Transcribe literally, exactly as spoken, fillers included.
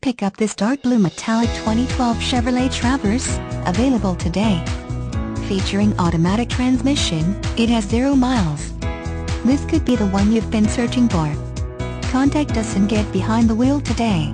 Pick up this dark blue metallic twenty twelve Chevrolet Traverse, available today. Featuring automatic transmission, it has zero miles. This could be the one you've been searching for. Contact us and get behind the wheel today.